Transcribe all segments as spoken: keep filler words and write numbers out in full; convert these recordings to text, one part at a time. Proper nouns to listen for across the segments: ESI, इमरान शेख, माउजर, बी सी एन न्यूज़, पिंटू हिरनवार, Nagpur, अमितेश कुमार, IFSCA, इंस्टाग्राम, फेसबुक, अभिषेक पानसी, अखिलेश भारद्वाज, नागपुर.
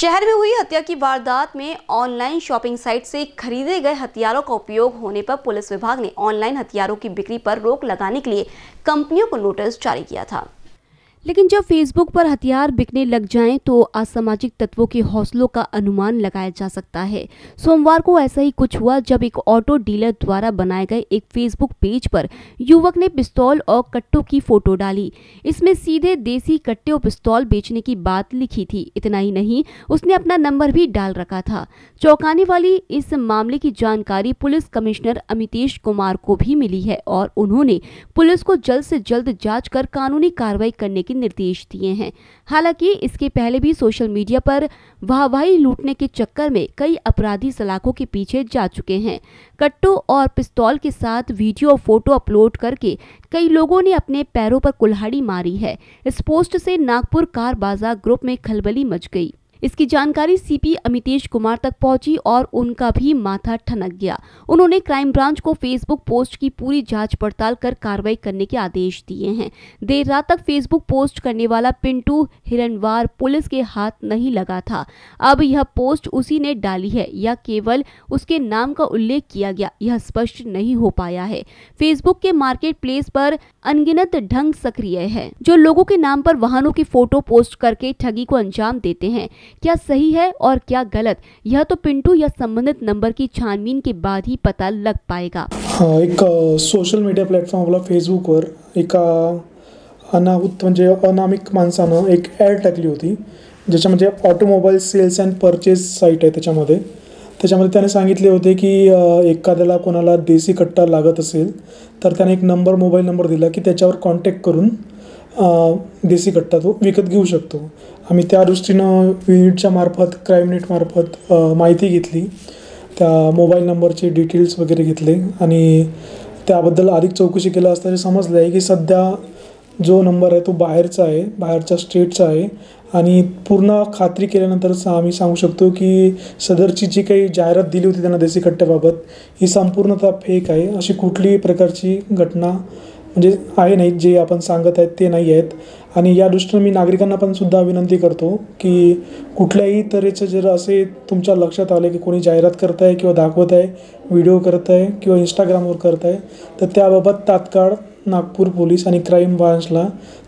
शहर में हुई हत्या की वारदात में ऑनलाइन शॉपिंग साइट से खरीदे गए हथियारों का उपयोग होने पर पुलिस विभाग ने ऑनलाइन हथियारों की बिक्री पर रोक लगाने के लिए कंपनियों को नोटिस जारी किया था। लेकिन जब फेसबुक पर हथियार बिकने लग जाएं तो असामाजिक तत्वों के हौसलों का अनुमान लगाया जा सकता है। सोमवार को ऐसा ही कुछ हुआ जब एक ऑटो डीलर द्वारा बनाए गए एक फेसबुक पेज पर युवक ने पिस्तौल और कट्टों की फोटो डाली। इसमें सीधे देसी कट्टे और पिस्तौल बेचने की बात लिखी थी। इतना ही नहीं, उसने अपना नंबर भी डाल रखा था। चौंकाने वाली इस मामले की जानकारी पुलिस कमिश्नर अमितेश कुमार को भी मिली है और उन्होंने पुलिस को जल्द से जल्द जांच कर कानूनी कार्रवाई करने के निर्देश दिए हैं। हालांकि इसके पहले भी सोशल मीडिया पर वाहवाही लूटने के चक्कर में कई अपराधी सलाखों के पीछे जा चुके हैं। कट्टों और पिस्तौल के साथ वीडियो और फोटो अपलोड करके कई लोगों ने अपने पैरों पर कुल्हाड़ी मारी है। इस पोस्ट से नागपुर कार बाजार ग्रुप में खलबली मच गई। इसकी जानकारी सीपी अमितेश कुमार तक पहुंची और उनका भी माथा ठनक गया। उन्होंने क्राइम ब्रांच को फेसबुक पोस्ट की पूरी जांच पड़ताल कर कार्रवाई करने के आदेश दिए हैं। देर रात तक फेसबुक पोस्ट करने वाला पिंटू हिरनवार पुलिस के हाथ नहीं लगा था। अब यह पोस्ट उसी ने डाली है या केवल उसके नाम का उल्लेख किया गया, यह स्पष्ट नहीं हो पाया है। फेसबुक के मार्केट प्लेस पर अनगिनत ढंग सक्रिय है जो लोगों के नाम पर वाहनों की फोटो पोस्ट करके ठगी को अंजाम देते हैं। क्या सही है और क्या गलत, यह तो पिंटू या संबंधित नंबर की छानबीन के बाद ही पता लग पाएगा। हाँ, एक सोशल मीडिया प्लॅटफॉर्म आपला फेसबुकवर एक अनाहूत म्हणजे अनामिक माणसानं एक ॲड टाकली होती, ज्याच्या म्हणजे automobile sales and purchase site आहे। त्याच्यामध्ये त्याच्यामध्ये त्याने सांगितले होते की एखाद्याला कोणाला देसी कट्टा लागत असेल तर त्याने एक नंबर मोबाईल नंबर दिला की त्याच्यावर कॉन्टॅक्ट करून देसी कट्टा तो विकत घेऊ शकतो। आम्ही त्या दृष्टीनं युनिटच्या मार्फत क्राईम नेट मार्फत माहिती घेतली, त्या मोबाईल नंबरचे डिटेल्स वगैरे घेतले आणि त्याबद्दल अधिक चौकशी केली असता समजलं आहे की सध्या जो नंबर आहे तो बाहेरचा आहे, बाहेरच्या स्टेटचा आहे आणि पूर्ण खात्री केल्यानंतरच आम्ही सांगू शकतो की सदरची जी काही जाहिरात दिली होती त्यांना देसी कट्ट्याबाबत ही संपूर्णतः फेक आहे। अशी कुठलीही प्रकारची घटना म्हणजे आहे नाही, जे आपण सांगत आहेत ते नाही आहेत। आणि या दृष्टीने मी नागरिकांना पण सुद्धा विनंती करतो की कुठल्याही तऱ्हेचं जर असे तुमच्या लक्षात आले की कोणी जाहिरात करत आहे किंवा दाखवत आहे, व्हिडिओ करत आहे किंवा इंस्टाग्रामवर करत आहे तर त्याबाबत तात्काळ नागपूर पोलीस आणि क्राईम ब्रांचला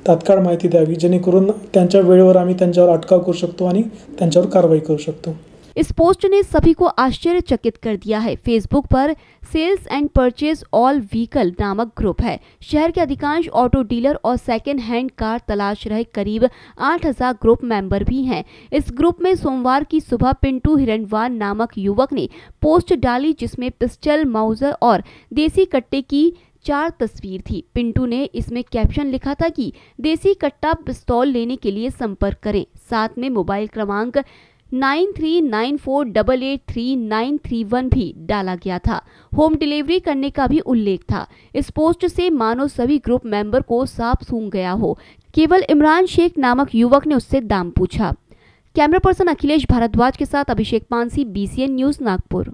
तात्काळ माहिती द्यावी, जेणेकरून त्यांच्या वेळेवर आम्ही त्यांच्यावर अटकाव करू शकतो आणि त्यांच्यावर कारवाई करू शकतो। इस पोस्ट ने सभी को आश्चर्यचकित कर दिया है। फेसबुक पर sales and purchase all vehicle नामक ग्रुप है। शहर के अधिकांश ऑटो डीलर और सेकेंड हैंड कार तलाश रहे करीब आठ हज़ार ग्रुप मेंबर भी हैं। इस ग्रुप में सोमवार की सुबह पिंटू हिरनवार नामक युवक ने पोस्ट डाली जिसमें पिस्टल, माउजर और देसी कट्टे की चार तस्वीर थी। पिंटू ने इसमें कैप्शन लिखा था कि देसी कट्टा पिस्तौल लेने के लिए संपर्क करें, साथ में मोबाइल क्रमांक nine three nine four double eight three nine three one भी डाला गया था। होम डिलीवरी करने का भी उल्लेख था। इस पोस्ट से मानो सभी ग्रुप मेंबर को सांप सूंघ गया हो। केवल इमरान शेख नामक युवक ने उससे दाम पूछा। कैमरा पर्सन अखिलेश भारद्वाज के साथ अभिषेक पानसी, बी सी एन न्यूज़ नागपुर।